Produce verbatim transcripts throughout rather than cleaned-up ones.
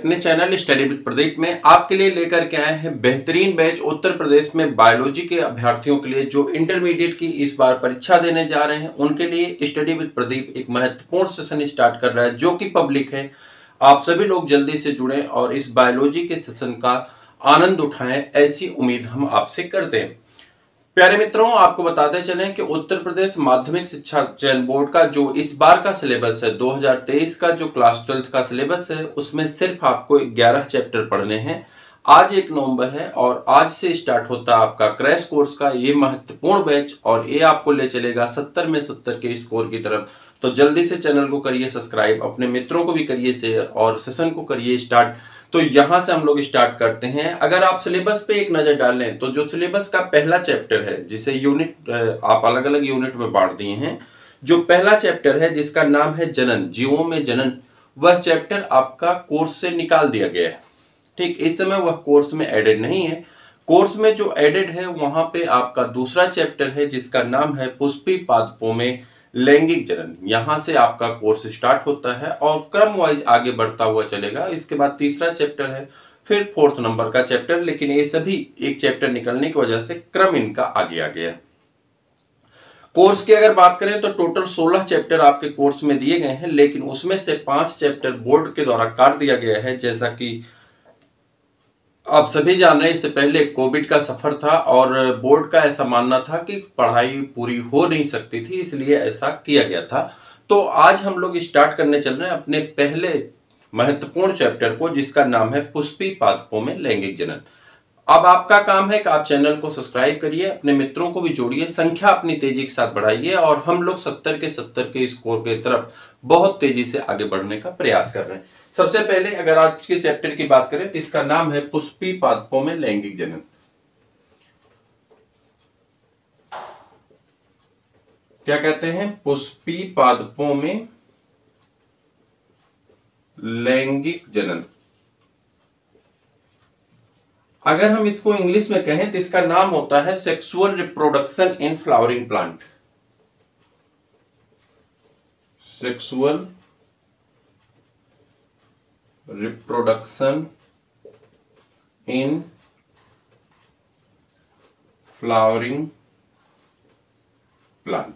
अपने channel study with Pradeep में आपके लिए लेकर के आए हैं बेहतरीन बैच उत्तर प्रदेश में बायोलॉजी के अभ्यर्थियों के लिए जो इंटरमीडिएट की इस बार परीक्षा देने जा रहे हैं। उनके लिए स्टडी विद प्रदीप एक महत्वपूर्ण सेशन स्टार्ट कर रहा है जो कि पब्लिक है। आप सभी लोग जल्दी से जुड़ें और इस बायोलॉजी के सेशन का आनंद उठाएं, ऐसी उम्मीद हम आपसे करते हैं। प्यारे मित्रों, आपको बताते चलें कि उत्तर प्रदेश माध्यमिक शिक्षा चयन बोर्ड का जो इस बार का सिलेबस है दो हज़ार तेईस का जो क्लास ट्वेल्थ का सिलेबस है उसमें सिर्फ आपको ग्यारह चैप्टर पढ़ने हैं। आज एक नवंबर है और आज से स्टार्ट होता है आपका क्रैश कोर्स का ये महत्वपूर्ण बैच और ये आपको ले चलेगा सत्तर में सत्तर के स्कोर की तरफ। तो जल्दी से चैनल को करिए सब्सक्राइब, अपने मित्रों को भी करिए शेयर और सेशन को करिए स्टार्ट। तो यहां से हम लोग स्टार्ट करते हैं। अगर आप सिलेबस पे एक नजर डालें तो जो सिलेबस का पहला चैप्टर है जिसे यूनिट आप अलग अलग यूनिट में बांट दिए हैं, जो पहला चैप्टर है जिसका नाम है जनन, जीवों में जनन, वह चैप्टर आपका कोर्स से निकाल दिया गया है। ठीक, इस समय वह कोर्स में एडेड नहीं है। कोर्स में जो एडेड है वहां पे आपका दूसरा चैप्टर है जिसका नाम है पुष्पी पादपों में लैंगिक जनन। यहाँ से आपका कोर्स स्टार्ट होता है और क्रम वाइज आगे बढ़ता हुआ चलेगा। इसके बाद तीसरा चैप्टर है, फिर फोर्थ नंबर का चैप्टर, लेकिन ये सभी एक चैप्टर निकलने की वजह से क्रम इनका आगे आ गया। कोर्स की अगर बात करें तो टोटल सोलह चैप्टर आपके कोर्स में दिए गए हैं, लेकिन उसमें से पांच चैप्टर बोर्ड के द्वारा काट दिया गया है। जैसा कि आप सभी जान रहे हैं, इससे पहले कोविड का सफर था और बोर्ड का ऐसा मानना था कि पढ़ाई पूरी हो नहीं सकती थी, इसलिए ऐसा किया गया था। तो आज हम लोग स्टार्ट करने चल रहे हैं अपने पहले महत्वपूर्ण चैप्टर को जिसका नाम है पुष्पी पादपों में लैंगिक जनन। अब आपका काम है कि आप चैनल को सब्सक्राइब करिए, अपने मित्रों को भी जोड़िए, संख्या अपनी तेजी के साथ बढ़ाइए और हम लोग सत्तर के सत्तर के स्कोर की तरफ बहुत तेजी से आगे बढ़ने का प्रयास कर रहे हैं। सबसे पहले अगर आज के चैप्टर की बात करें तो इसका नाम है पुष्पी पादपों में लैंगिक जनन। क्या कहते हैं? पुष्पी पादपों में लैंगिक जनन। अगर हम इसको इंग्लिश में कहें तो इसका नाम होता है sexual reproduction in flowering plant. Sexual reproduction in flowering plant.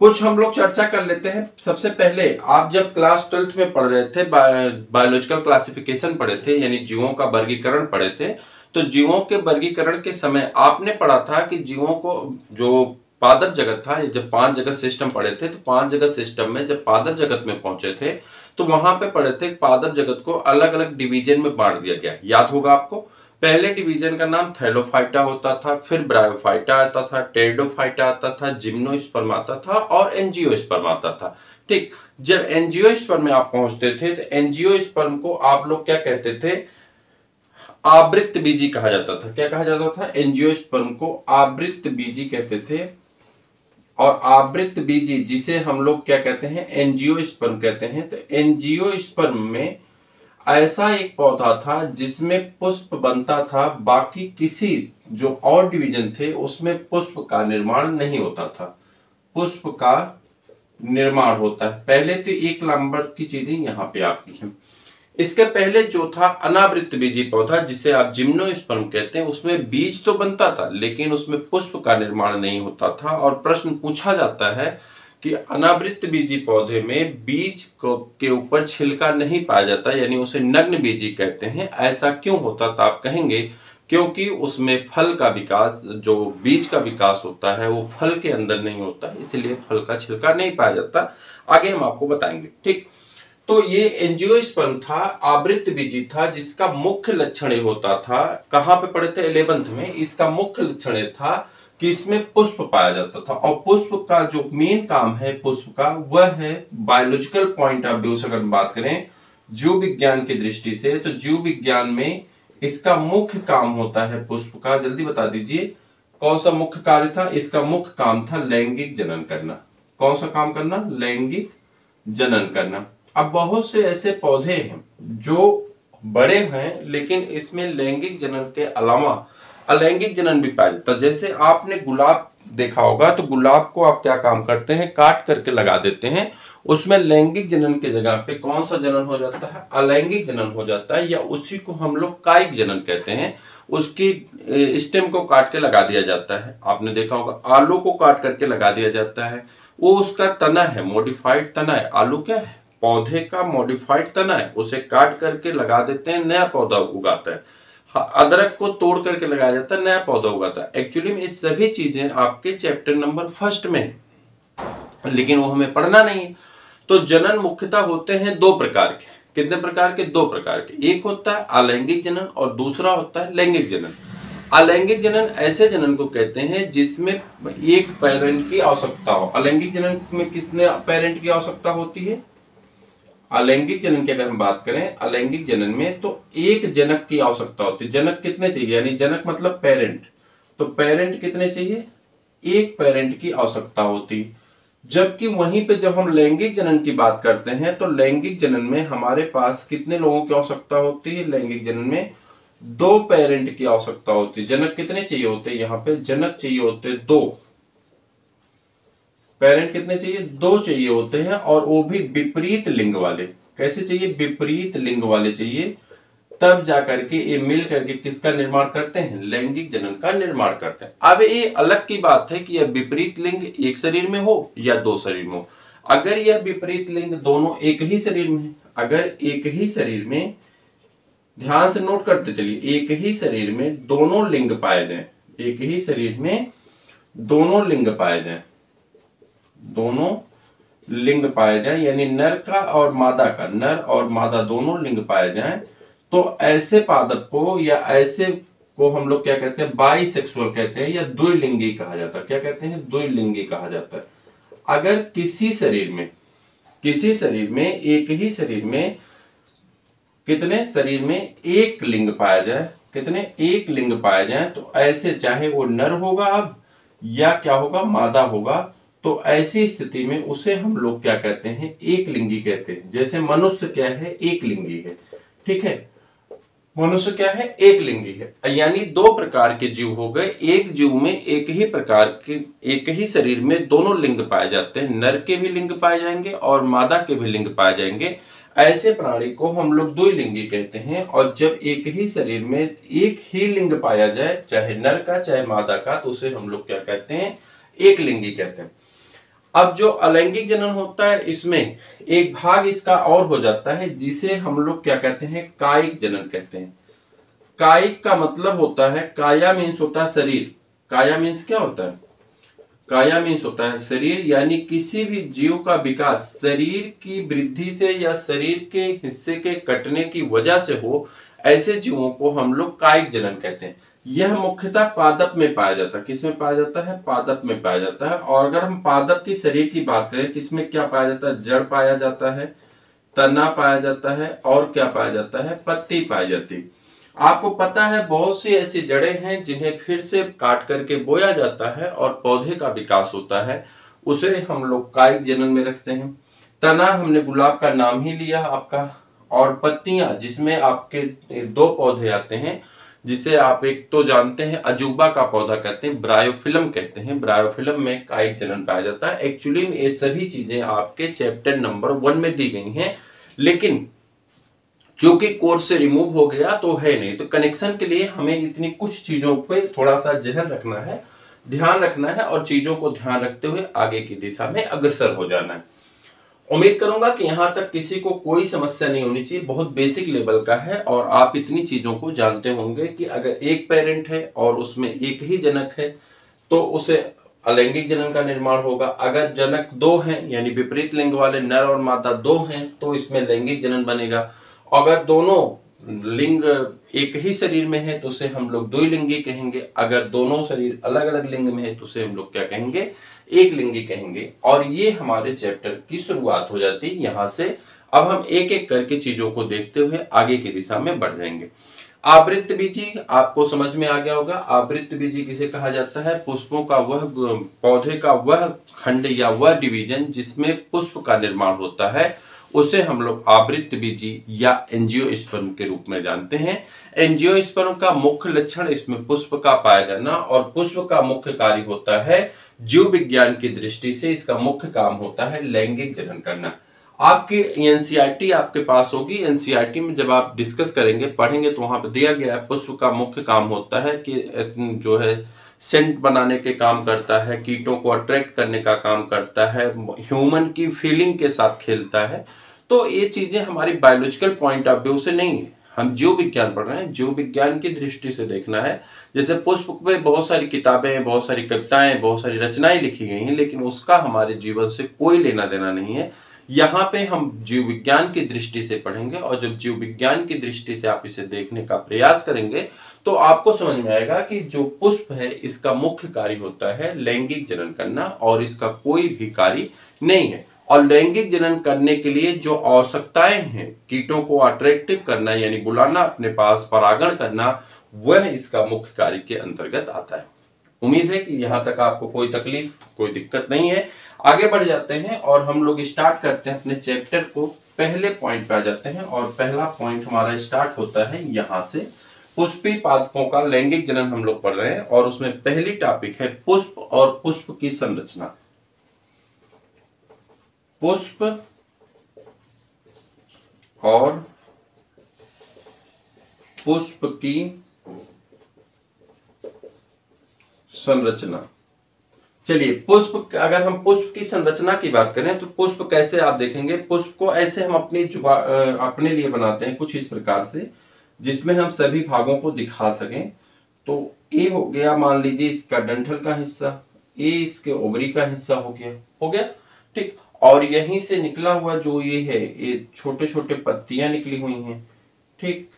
कुछ हम लोग चर्चा कर लेते हैं। सबसे पहले आप जब क्लास ट्वेल्थ में पढ़ रहे थे, बायोलॉजिकल क्लासिफिकेशन पढ़े थे, यानी जीवों का वर्गीकरण पढ़े थे, तो जीवों के वर्गीकरण के समय आपने पढ़ा था कि जीवों को जो पादप जगत था, जब पांच जगत सिस्टम पढ़े थे, तो पांच जगत सिस्टम में जब पादप जगत में पहुंचे थे तो वहां पे पढ़े थे पादप जगत को अलग अलग डिवीजन में बांट दिया गया। याद होगा आपको, पहले डिवीजन का नाम थैलोफाइटा होता था, फिर ब्रायोफाइटा आता था, टेरिडोफाइटा आता था, जिम्नोस्पर्म आता था और एंजियोस्पर्म आता था। ठीक, जब एंजियोस्पर्म में आप पहुंचते थे तो एंजियोस्पर्म को आप लोग क्या कहते थे? आवृत बीजी कहा जाता था। क्या कहा जाता था? एंजियोस्पर्म को आवृत बीजी कहते थे और आवृत बीजी जिसे हम लोग क्या कहते हैं? एंजियोस्पर्म कहते हैं। तो एंजियोस्पर्म में ऐसा एक पौधा था जिसमें पुष्प बनता था, बाकी किसी जो और डिवीजन थे उसमें पुष्प का निर्माण नहीं होता था। पुष्प का निर्माण होता है। पहले तो एक नंबर की चीजें यहाँ पे आपकी हैं। इसके पहले जो था अनावृत बीजी पौधा जिसे आप जिम्नोस्पर्म कहते हैं, उसमें बीज तो बनता था लेकिन उसमें पुष्प का निर्माण नहीं होता था। और प्रश्न पूछा जाता है कि अनावृत बीजी पौधे में बीज को के ऊपर छिलका नहीं पाया जाता, यानी उसे नग्न बीजी कहते हैं। ऐसा क्यों होता था? आप कहेंगे क्योंकि उसमें फल का विकास, जो बीज का विकास होता है वो फल के अंदर नहीं होता, इसलिए फल का छिलका नहीं पाया जाता। आगे हम आपको बताएंगे। ठीक, तो ये एंजियोस्पर्म था, आवृत बीजी था, जिसका मुख्य लक्षण होता था, कहाँ पे पढ़े थे? इलेवेंथ में। इसका मुख्य लक्षण था कि इसमें पुष्प पाया जाता था और पुष्प का जो मेन काम है पुष्प का वह है बायोलॉजिकल पॉइंट ऑफ व्यू से अगर बात करें जीव विज्ञान की दृष्टि से, तो जीव विज्ञान में इसका मुख्य काम होता है पुष्प का। जल्दी बता दीजिए कौन सा मुख्य कार्य था? इसका मुख्य काम था लैंगिक जनन करना। कौन सा काम करना? लैंगिक जनन करना। अब बहुत से ऐसे पौधे हैं जो बड़े हैं लेकिन इसमें लैंगिक जनन के अलावा अलैंगिक जनन भी पाया जाता है। जैसे आपने गुलाब देखा होगा तो गुलाब को आप क्या काम करते हैं, काट करके लगा देते हैं। उसमें लैंगिक जनन के जगह पे कौन सा जनन हो जाता है, अलैंगिक जनन हो जाता है, या उसी को हम लोग कायिक जनन कहते हैं। उसकी स्टेम को काट के लगा दिया जाता है। आपने देखा होगा आलू को काट करके लगा दिया जाता है, वो उसका तना है, मॉडिफाइड तना है। आलू क्या है, पौधे का मॉडिफाइड तना है, उसे काट करके लगा देते हैं, नया पौधा उगाता है। अदरक को तोड़ करके लगाया जाता है, नया पौधा उगाता है। एक्चुअली में ये सभी चीजें आपके चैप्टर नंबर फर्स्ट में है, लेकिन वो हमें पढ़ना नहीं है। तो जनन मुख्यतः होते हैं दो प्रकार के। कितने प्रकार के? दो प्रकार के। एक होता है अलैंगिक जनन और दूसरा होता है लैंगिक जनन। अलैंगिक जनन ऐसे जनन को कहते हैं जिसमें एक पेरेंट की आवश्यकता हो। अलैंगिक जनन में कितने पेरेंट की आवश्यकता होती है? अलैंगिक जनन की अगर हम बात करें, अलैंगिक जनन में तो एक जनक की आवश्यकता होती है। जनक कितने चाहिए, यानी जनक मतलब पेरेंट, तो पेरेंट कितने चाहिए, एक पेरेंट की आवश्यकता होती। जबकि वहीं पे जब हम लैंगिक जनन की बात करते हैं तो लैंगिक जनन में हमारे पास कितने लोगों की आवश्यकता होती है? लैंगिक जनन में दो पेरेंट की आवश्यकता होती है। जनक कितने चाहिए होते हैं, यहाँ पे जनक चाहिए होते दो, पेरेंट कितने चाहिए, दो चाहिए होते हैं, और वो भी विपरीत लिंग वाले। कैसे चाहिए, विपरीत लिंग वाले चाहिए, तब जाकर के ये मिल करके किसका निर्माण करते हैं, लैंगिक जनन का निर्माण करते हैं। अब ये अलग की बात है कि यह विपरीत लिंग एक शरीर में हो या दो शरीर में हो। अगर यह विपरीत लिंग दोनों एक ही शरीर में है, अगर एक ही शरीर में, ध्यान से नोट करते चलिए, एक ही शरीर में दोनों लिंग पाए जाए, एक ही शरीर में दोनों लिंग पाए जाए, दोनों लिंग पाए जाए, यानी नर का और मादा का, नर और मादा दोनों लिंग पाए जाए, तो ऐसे पादप को या ऐसे को हम लोग क्या कहते हैं, बाइसेक्सुअल कहते हैं या द्विलिंगी कहा जाता है। क्या कहते हैं, द्विलिंगी कहा जाता है। अगर किसी शरीर में, किसी शरीर में, एक ही शरीर में कितने शरीर में एक लिंग पाया जाए, कितने एक लिंग पाए जाए, तो ऐसे चाहे वो नर होगा अब या क्या होगा, मादा होगा, तो ऐसी स्थिति में उसे हम लोग क्या कहते हैं, एक लिंगी कहते हैं। जैसे मनुष्य क्या है, एक लिंगी है, ठीक है, मनुष्य क्या है, एक लिंगी है। यानी दो प्रकार के जीव हो गए, एक जीव में एक ही प्रकार के, एक ही शरीर में दोनों लिंग पाए जाते हैं, नर के भी लिंग पाए जाएंगे और मादा के भी लिंग पाए जाएंगे। ऐसे प्राणी को हम लोग द्विलिंगी कहते हैं। और जब एक ही शरीर में एक ही लिंग पाया जाए, चाहे नर का चाहे मादा का, तो उसे हम लोग क्या कहते हैं, एक लिंगी कहते हैं। अब जो अलैंगिक जनन होता है, इसमें एक भाग इसका और हो जाता है जिसे हम लोग क्या कहते हैं, कायिक जनन कहते हैं। कायिक का मतलब होता है, काया मीन्स होता है शरीर, काया मीन्स क्या होता है, काया मीन्स होता है शरीर, यानी किसी भी जीव का विकास शरीर की वृद्धि से या शरीर के हिस्से के कटने की वजह से हो, ऐसे जीवों को हम लोग कायिक जनन कहते हैं। यह मुख्यतः पादप में पाया जाता है। किसमें पाया जाता है, पादप में पाया जाता है। और अगर हम पादप की शरीर की बात करें तो इसमें क्या पाया जाता है, जड़ पाया जाता है, तना पाया जाता है, और क्या पाया जाता है, पत्ती पाई जाती है। आपको पता है बहुत सी ऐसी जड़ें हैं जिन्हें फिर से काट करके बोया जाता है और पौधे का विकास होता है, उसे हम लोग कायिक जनन में रखते हैं। तना हमने गुलाब का नाम ही लिया आपका, और पत्तियां जिसमें आपके दो पौधे आते हैं, जिसे आप एक तो जानते हैं अजूबा का पौधा कहते हैं, ब्रायोफिल्म कहते हैं, ब्रायोफिल्म में कायिक जनन पाया जाता है। एक्चुअली ये सभी चीजें आपके चैप्टर नंबर वन में दी गई हैं, लेकिन चूंकि कोर्स से रिमूव हो गया तो है नहीं, तो कनेक्शन के लिए हमें इतनी कुछ चीजों पर थोड़ा सा जहन रखना है, ध्यान रखना है, और चीजों को ध्यान रखते हुए आगे की दिशा में अग्रसर हो जाना है। उम्मीद करूंगा कि यहां तक किसी को कोई समस्या नहीं होनी चाहिए। बहुत बेसिक लेवल का है और आप इतनी चीजों को जानते होंगे कि अगर एक पेरेंट है और उसमें एक ही जनक है तो उसे अलैंगिक जनन का निर्माण होगा। अगर जनक दो हैं, यानी विपरीत लिंग वाले नर और मादा दो हैं, तो इसमें लैंगिक जनन बनेगा। अगर दोनों लिंग एक ही शरीर में है तो उसे हम लोग द्विलिंगी कहेंगे। अगर दोनों शरीर अलग अलग लिंग में है तो उसे हम लोग क्या कहेंगे, एक लिंगी कहेंगे। और ये हमारे चैप्टर की शुरुआत हो जाती है यहाँ से। अब हम एक एक करके चीजों को देखते हुए आगे की दिशा में बढ़ जाएंगे। आवृत बीजी आपको समझ में आ गया होगा। आवृत बीजी किसे कहा जाता है, पुष्पों का वह, पौधे का वह खंड या वह डिवीजन जिसमें पुष्प का निर्माण होता है, उसे हम लोग आवृत बीजी या एंजियोस्पर्म के रूप में जानते हैं। एंजियोस्पर्म का मुख्य लक्षण इसमें पुष्प का पाया जाना, और पुष्प का मुख्य कार्य होता है, जीव विज्ञान की दृष्टि से इसका मुख्य काम होता है लैंगिक जनन करना। आपके एनसीईआरटी आपके पास होगी, एनसीईआरटी में जब आप डिस्कस करेंगे पढ़ेंगे तो वहां पर दिया गया है पुष्प का मुख्य काम होता है कि जो है सेंट बनाने के काम करता है, कीटों को अट्रैक्ट करने का काम करता है, ह्यूमन की फीलिंग के साथ खेलता है। तो ये चीजें हमारी बायोलॉजिकल पॉइंट ऑफ व्यू से नहीं है, हम जीव विज्ञान पढ़ रहे हैं, जीव विज्ञान की दृष्टि से देखना है। जैसे पुष्प पे बहुत सारी किताबें, बहुत सारी कविताएं, बहुत सारी रचनाएं लिखी गई हैं, लेकिन उसका हमारे जीवन से कोई लेना देना नहीं है। यहाँ पे हम जीव विज्ञान की दृष्टि से पढ़ेंगे, और जब जीव विज्ञान की दृष्टि से आप इसे देखने का प्रयास करेंगे तो आपको समझ में आएगा कि जो पुष्प है इसका मुख्य कार्य होता है लैंगिक जनन करना, और इसका कोई भी कार्य नहीं है। और लैंगिक जनन करने के लिए जो आवश्यकताएं हैं, कीटों को अट्रैक्टिव करना यानी बुलाना अपने पास, परागण करना, वह इसका मुख्य कार्य के अंतर्गत आता है। उम्मीद है कि यहाँ तक आपको कोई तकलीफ, कोई दिक्कत नहीं है। आगे बढ़ जाते हैं और हम लोग स्टार्ट करते हैं अपने चैप्टर को, पहले पॉइंट पे आ जाते हैं। और पहला पॉइंट हमारा स्टार्ट होता है यहाँ से, पुष्पी पादपों का लैंगिक जनन हम लोग पढ़ रहे हैं, और उसमें पहली टॉपिक है पुष्प और पुष्प की संरचना। पुष्प और पुष्प की संरचना। चलिए, पुष्प, अगर हम पुष्प की संरचना की बात करें तो पुष्प कैसे आप देखेंगे, पुष्प को ऐसे हम अपनी जुबा अपने लिए बनाते हैं कुछ इस प्रकार से, जिसमें हम सभी भागों को दिखा सकें। तो ये हो गया, मान लीजिए इसका डंठल का हिस्सा, ये इसके ओवरी का हिस्सा हो गया, हो गया ठीक। और यहीं से निकला हुआ जो ये है, ये छोटे छोटे पत्तियां निकली हुई हैं, ठीक,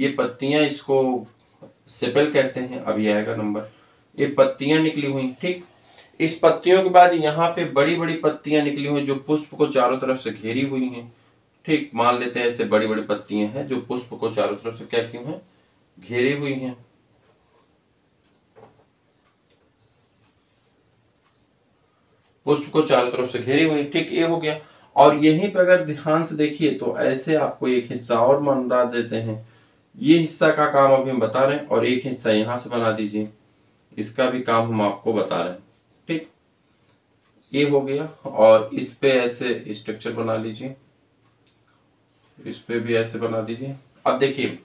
ये पत्तियां, इसको सेपल कहते हैं, अभी आएगा नंबर, ये पत्तियां निकली हुई, ठीक। इस पत्तियों के बाद यहाँ पे बड़ी बड़ी पत्तियां निकली हुई जो पुष्प को चारों तरफ से घेरी हुई हैं, ठीक। मान लेते हैं ऐसे बड़ी बड़ी पत्तियां हैं जो पुष्प को चारों तरफ से क्या क्यों है, घेरी हुई हैं, पुष्प को चारों तरफ से घेरी हुई, ठीक, ये हो गया। और यहीं पर अगर ध्यान से देखिए तो ऐसे आपको एक हिस्सा और बना देते हैं, ये हिस्सा का काम अभी हम बता रहे हैं, और एक हिस्सा यहाँ से बना दीजिए, इसका भी काम हम आपको बता रहे हैं, ठीक, ये हो गया। और इस पे ऐसे स्ट्रक्चर बना लीजिए, इस पे भी ऐसे बना दीजिए। अब देखिए,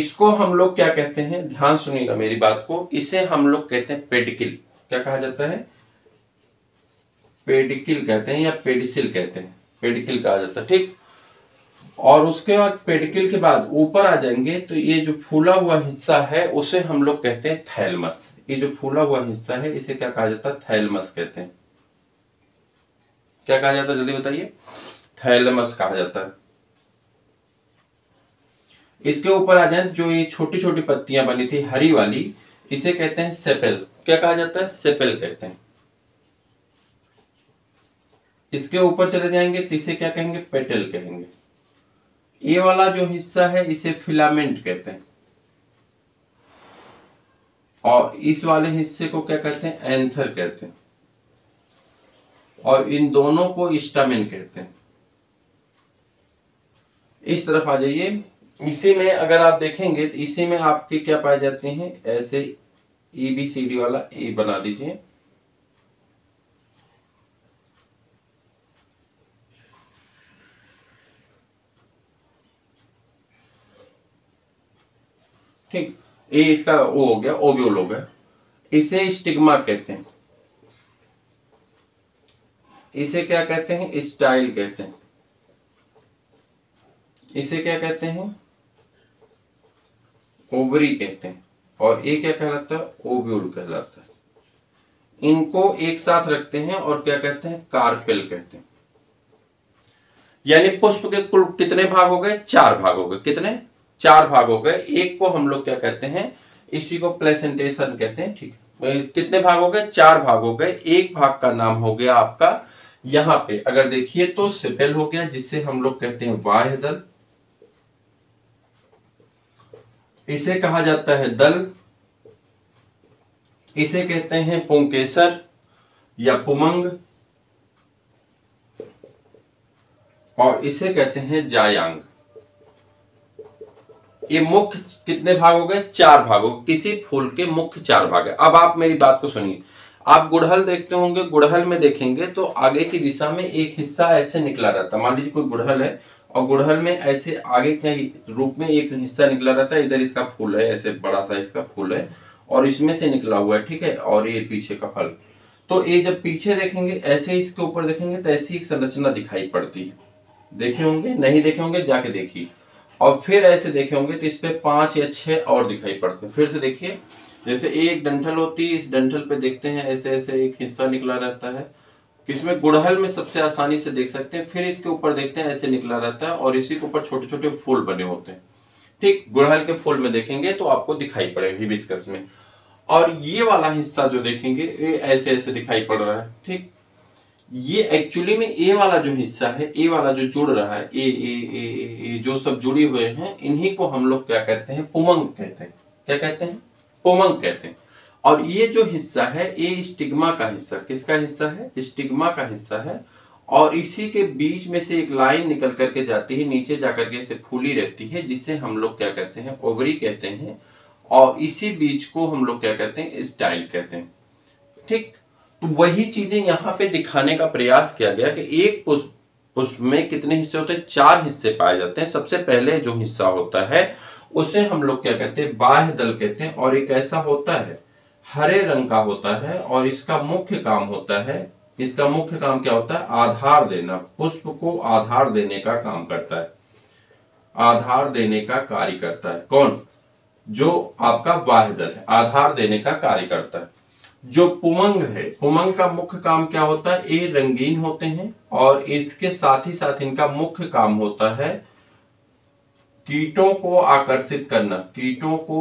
इसको हम लोग क्या कहते हैं, ध्यान सुनिएगा मेरी बात को, इसे हम लोग कहते हैं पेडिकिल, क्या कहा जाता है, पेडिकिल कहते हैं या पेडिसिल कहते हैं, पेडिकिल कहा जाता है, ठीक। और उसके बाद पेडिकिल के बाद ऊपर आ जाएंगे तो ये जो फूला हुआ हिस्सा है उसे हम लोग कहते हैं थैलमस। ये जो फूला हुआ हिस्सा है इसे क्या कहा जाता है, थैलमस कहते हैं, क्या कहा जाता है, जल्दी बताइए, थैलमस कहा जाता है। इसके ऊपर आ जाए जो ये छोटी छोटी पत्तियां बनी थी हरी वाली, इसे कहते हैं सेपेल, क्या कहा जाता है, सेपेल कहते हैं। इसके ऊपर चले जाएंगे तो इसे क्या कहेंगे, पेटल कहेंगे। ये वाला जो हिस्सा है इसे फिलामेंट कहते हैं, और इस वाले हिस्से को क्या कहते हैं, एंथर कहते हैं, और इन दोनों को स्टामेन कहते हैं। इस तरफ आ जाइए, इसी में अगर आप देखेंगे तो इसी में आपके क्या पाए जाते हैं, ऐसे ए बी सी डी वाला ए बना दीजिए, ठीक, ये इसका वो हो गया, ओव्यूल हो गया, इसे स्टिग्मा कहते हैं, इसे क्या कहते हैं, स्टाइल कहते हैं, इसे क्या कहते हैं, ओवरी कहते हैं, और ये क्या कहलाता है, ओव्यूल कहलाता है। इनको एक साथ रखते हैं और क्या कहते हैं, कार्पेल कहते हैं। यानी पुष्प के कुल कितने भाग हो गए, चार भाग हो गए, कितने, चार भाग हो गए। एक को हम लोग क्या कहते हैं, इसी को प्लेसेंटेशन कहते हैं, ठीक। कितने भाग हो गए, चार भाग हो गए। एक भाग का नाम हो गया आपका, यहाँ पे अगर देखिए तो सेपेल हो गया, जिसे हम लोग कहते हैं बाह्य दल, इसे कहा जाता है दल, इसे कहते हैं पुंकेसर या पुमंग, और इसे कहते हैं जायांग। ये मुख्य कितने भाग हो गए? चार भाग हो। किसी फूल के मुख्य चार भाग है। अब आप मेरी बात को सुनिए। आप गुड़हल देखते होंगे, गुड़हल में देखेंगे तो आगे की दिशा में एक हिस्सा ऐसे निकला रहता है। मान लीजिए कोई गुड़हल है और गुड़हल में ऐसे आगे के रूप में एक हिस्सा निकला रहता है। इधर इसका फूल है, ऐसे बड़ा सा इसका फूल है और इसमें से निकला हुआ है, ठीक है, और ये पीछे का फल। तो ये जब पीछे देखेंगे, ऐसे इसके ऊपर देखेंगे तो ऐसी एक संरचना दिखाई पड़ती है। देखे होंगे, नहीं देखे होंगे जाके देखिए। और फिर ऐसे देखे होंगे तो इस पे पांच या छह और दिखाई पड़ते हैं। फिर से देखिए, जैसे एक डंठल होती है, इस डंठल पे देखते हैं ऐसे ऐसे एक हिस्सा निकला रहता है, किसमें? गुड़हल में सबसे आसानी से देख सकते हैं। फिर इसके ऊपर देखते हैं ऐसे निकला रहता है और इसी के ऊपर छोटे छोटे फूल बने होते हैं, ठीक। गुड़हल के फूल में देखेंगे तो आपको दिखाई पड़ेगा हिबिस्कस में। और ये वाला हिस्सा जो देखेंगे ये ऐसे ऐसे दिखाई पड़ रहा है, ठीक। ये एक्चुअली में ए वाला जो हिस्सा है, ए वाला जो जुड़ रहा है, ए ए ए ए जो सब जुड़े हुए हैं, इन्हीं को हम लोग क्या कहते हैं? पुमंग कहते हैं। क्या कहते हैं? पुमंग कहते हैं। और ये जो हिस्सा है ये स्टिग्मा का हिस्सा, किसका हिस्सा है? स्टिग्मा का हिस्सा है। और इसी के बीच में से एक लाइन निकल करके जाती है, नीचे जाकर के इसे फूली रहती है, जिसे हम लोग क्या कहते हैं? ओवरी कहते हैं। और इसी बीज को हम लोग क्या कहते हैं? स्टाइल कहते हैं, ठीक। तो वही चीजें यहाँ पे दिखाने का प्रयास किया गया कि एक पुष्प पुष्प में कितने हिस्से होते हैं? चार हिस्से पाए जाते हैं। सबसे पहले जो हिस्सा होता है उसे हम लोग क्या कहते हैं? बाह्य दल कहते हैं। और एक ऐसा होता है, हरे रंग का होता है, और इसका मुख्य काम होता है, इसका मुख्य काम क्या होता है? आधार देना। पुष्प को आधार देने का काम करता है, आधार देने का कार्य करता है। कौन? जो आपका बाह्य दल है, आधार देने का कार्य करता है। जो पुमंग है, पुमंग का मुख्य काम क्या होता है? ये रंगीन होते हैं और इसके साथ ही साथ इनका मुख्य काम होता है कीटों को आकर्षित करना, कीटों को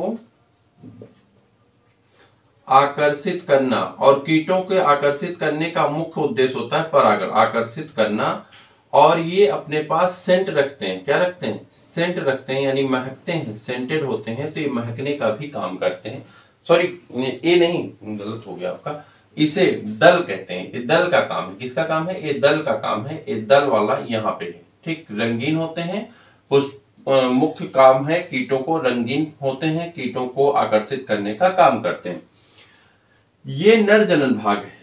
आकर्षित करना। और कीटों के आकर्षित करने का मुख्य उद्देश्य होता है परागण, आकर्षित करना। और ये अपने पास सेंट रखते हैं। क्या रखते हैं? सेंट रखते हैं, यानी महकते हैं, सेंटेड होते हैं। तो ये महकने का भी काम करते हैं। सॉरी, ये नहीं, गलत हो गया आपका, इसे दल कहते हैं। ये दल का काम है। किसका काम है? ये दल का काम है। ये दल वाला यहाँ पे है, ठीक। रंगीन होते हैं, पुष्प मुख्य काम है, कीटों को, रंगीन होते हैं, कीटों को आकर्षित करने का काम करते हैं। ये नर जनन भाग है।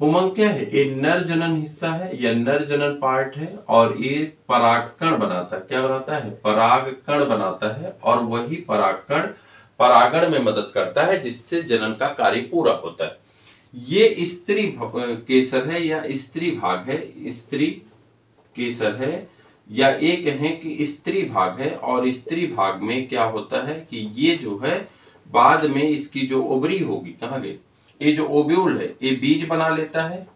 पुमंग क्या है? ये नर जनन हिस्सा है या नर जनन पार्ट है। और ये परागकण बनाता है। क्या बनाता है? परागकण बनाता है। और वही परागकण परागण में मदद करता है, जिससे जनन का कार्य पूरा होता है। ये स्त्री केसर है या स्त्री भाग है, स्त्री केसर है या ये कहें कि स्त्री भाग है। और स्त्री भाग में क्या होता है कि ये जो है बाद में इसकी जो ओवरी होगी, कहाँ गई? ये जो ओव्यूल है ये बीज बना लेता है।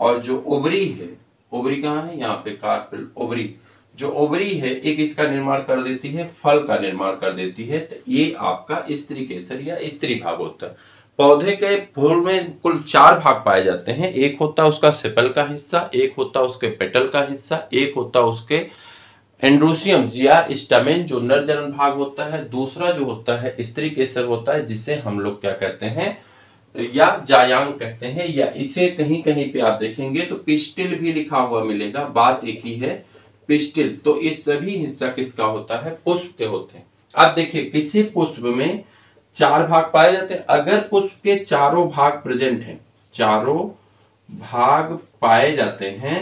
और जो ओवरी है, ओवरी कहाँ है? यहाँ पे कार्पल ओवरी, जो ओवरी है एक इसका निर्माण कर देती है, फल का निर्माण कर देती है। तो ये आपका स्त्री केसर या स्त्री भाग होता है। पौधे के फूल में कुल चार भाग पाए जाते हैं। एक होता है उसका सेपल का हिस्सा, एक होता है उसके पेटल का हिस्सा, एक होता है उसके एंड्रोसियम या स्टैमेन जो नर जनन भाग होता है, दूसरा जो होता है स्त्री केसर होता है, जिसे हम लोग क्या कहते हैं? या जायांग कहते हैं। या इसे कहीं कहीं पे आप देखेंगे तो पिस्टिल भी लिखा हुआ मिलेगा, बात एक ही है, पिस्टिल। तो ये सभी हिस्सा किसका होता है? पुष्प के होते हैं। आप देखिए, किसी पुष्प में चार भाग पाए जाते हैं। अगर पुष्प के चारों भाग प्रेजेंट हैं, चारों भाग पाए जाते हैं,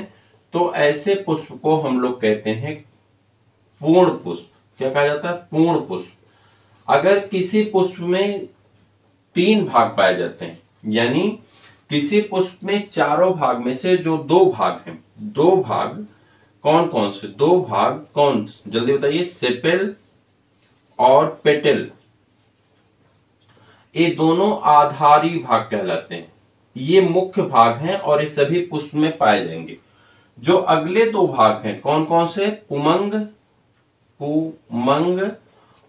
तो ऐसे पुष्प को हम लोग कहते हैं पूर्ण पुष्प। क्या कहा जाता है? पूर्ण पुष्प। अगर किसी पुष्प में तीन भाग पाए जाते हैं, यानी किसी पुष्प में चारों भाग में से जो दो भाग हैं, दो भाग कौन कौन से? दो भाग कौन, जल्दी बताइए? सेपेल और पेटल। ये दोनों आधारी भाग कहलाते हैं। ये मुख्य भाग हैं और ये सभी पुष्प में पाए जाएंगे। जो अगले दो भाग हैं कौन कौन से? पुमंग, पुमंग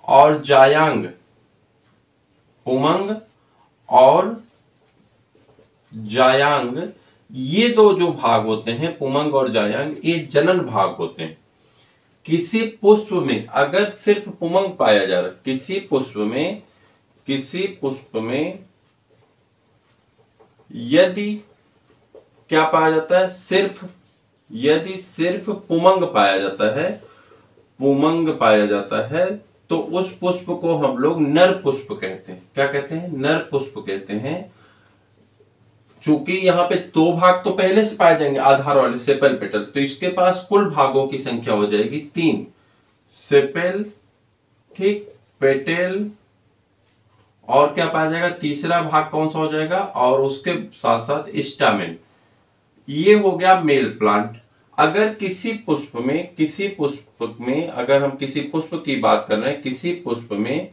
और जायांग, पुमंग और जायांग। ये दो जो भाग होते हैं, पुमंग और जायांग, ये जनन भाग होते हैं। किसी पुष्प में अगर सिर्फ पुमंग पाया जा रहा है, किसी पुष्प में, किसी पुष्प में यदि क्या पाया जाता है? सिर्फ यदि सिर्फ पुमंग पाया जाता है पुमंग पाया जाता है तो उस पुष्प को हम लोग नर पुष्प कहते हैं। क्या कहते हैं? नर पुष्प कहते हैं। चूंकि यहाँ पे दो भाग तो पहले से पाए जाएंगे, आधार वाले सेपल पेटल, तो इसके पास कुल भागों की संख्या हो जाएगी तीन, सेपल, ठीक, पेटल और क्या पाया जाएगा, तीसरा भाग कौन सा हो जाएगा, और उसके साथ साथ स्टामेन। ये हो गया मेल प्लांट। अगर किसी पुष्प में किसी पुष्प में अगर हम किसी पुष्प की बात कर रहे हैं, किसी पुष्प में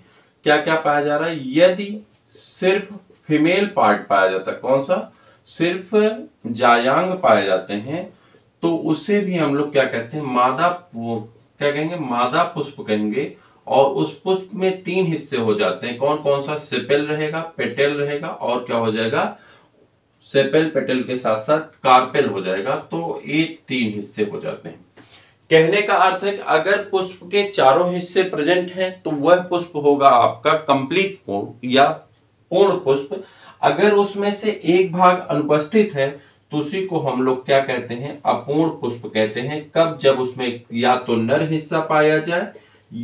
क्या क्या पाया जा रहा है, यदि सिर्फ फीमेल पार्ट पाया जाता है, कौन सा, सिर्फ जायांग पाए जाते हैं, तो उसे भी हम लोग क्या कहते हैं, मादा, क्या कहेंगे, मादा पुष्प कहेंगे। और उस पुष्प में तीन हिस्से हो जाते हैं, कौन कौन सा, सेपेल रहेगा, पेटल रहेगा और क्या हो जाएगा, सेपेल पेटल के साथ साथ कार्पेल हो जाएगा। तो ये तीन हिस्से हो जाते हैं। कहने का अर्थ है कि अगर पुष्प के चारों हिस्से प्रेजेंट हैं तो वह पुष्प होगा आपका कंप्लीट पूर्ण या पूर्ण पुष्प। अगर उसमें से एक भाग अनुपस्थित है तो उसी को हम लोग क्या कहते हैं, अपूर्ण पुष्प कहते हैं। कब? जब उसमें या तो नर हिस्सा पाया जाए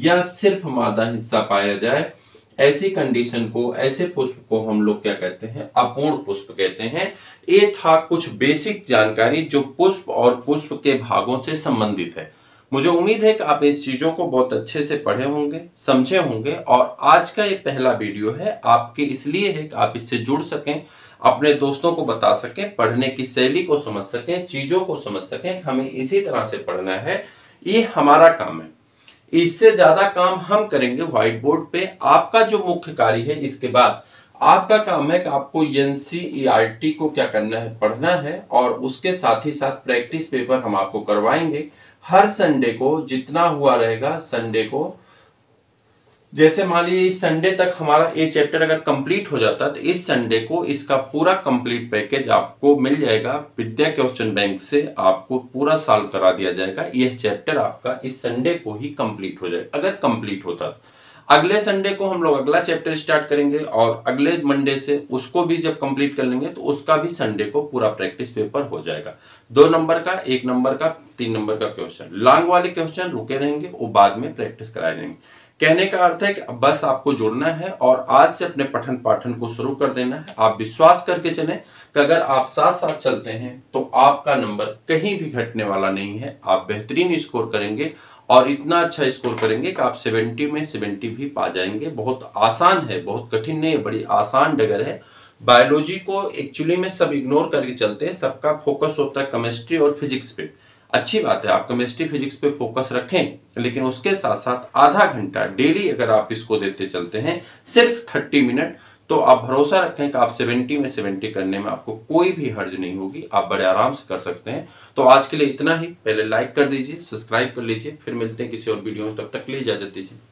या सिर्फ मादा हिस्सा पाया जाए, ऐसी कंडीशन को, ऐसे पुष्प को हम लोग क्या कहते हैं, अपूर्ण पुष्प कहते हैं। ये था कुछ बेसिक जानकारी जो पुष्प और पुष्प के भागों से संबंधित है। मुझे उम्मीद है कि आप इस चीजों को बहुत अच्छे से पढ़े होंगे, समझे होंगे। और आज का ये पहला वीडियो है आपके इसलिए है कि आप इससे जुड़ सकें, अपने दोस्तों को बता सकें, पढ़ने की शैली को समझ सकें, चीजों को समझ सकें। हमें इसी तरह से पढ़ना है, ये हमारा काम है। इससे ज्यादा काम हम करेंगे व्हाइट बोर्ड पे। आपका जो मुख्य कार्य है, इसके बाद आपका काम है कि आपको एनसीईआरटी को क्या करना है, पढ़ना है। और उसके साथ ही साथ प्रैक्टिस पेपर हम आपको करवाएंगे हर संडे को, जितना हुआ रहेगा संडे को। जैसे मान लीजिए संडे तक हमारा ये चैप्टर अगर कंप्लीट हो जाता तो इस संडे को इसका पूरा कंप्लीट पैकेज आपको मिल जाएगा। विद्या क्वेश्चन बैंक से आपको पूरा सॉल्व करा दिया जाएगा। यह चैप्टर आपका इस संडे को ही कंप्लीट हो जाएगा। अगर कंप्लीट होता अगले संडे को हम लोग अगला चैप्टर स्टार्ट करेंगे और अगले मंडे से उसको भी जब कंप्लीट कर लेंगे तो उसका भी संडे को पूरा प्रैक्टिस पेपर हो जाएगा। दो नंबर का, एक नंबर का, तीन नंबर का क्वेश्चन, लॉन्ग वाले क्वेश्चन रुके रहेंगे, वो बाद में प्रैक्टिस कराए जाएंगे। कहने का अर्थ है कि बस आपको जुड़ना है और आज से अपने पठन पाठन को शुरू कर देना है। आप विश्वास करके चलें कि अगर आप साथ साथ चलते हैं तो आपका नंबर कहीं भी घटने वाला नहीं है। आप बेहतरीन स्कोर करेंगे और इतना अच्छा स्कोर करेंगे कि आप सत्तर में सत्तर भी पा जाएंगे। बहुत आसान है, बहुत कठिन नहीं है, बड़ी आसान डगर है। बायोलॉजी को एक्चुअली में सब इग्नोर करके चलते हैं, सबका फोकस होता है केमिस्ट्री और फिजिक्स पे। अच्छी बात है, आप केमिस्ट्री फिजिक्स पे फोकस रखें, लेकिन उसके साथ साथ आधा घंटा डेली अगर आप इसको देते चलते हैं, सिर्फ तीस मिनट, तो आप भरोसा रखें कि आप सत्तर में सत्तर करने में आपको कोई भी हर्ज नहीं होगी। आप बड़े आराम से कर सकते हैं। तो आज के लिए इतना ही। पहले लाइक कर दीजिए, सब्सक्राइब कर लीजिए, फिर मिलते हैं किसी और वीडियो में। तब तक के लिए इजाजत दीजिए।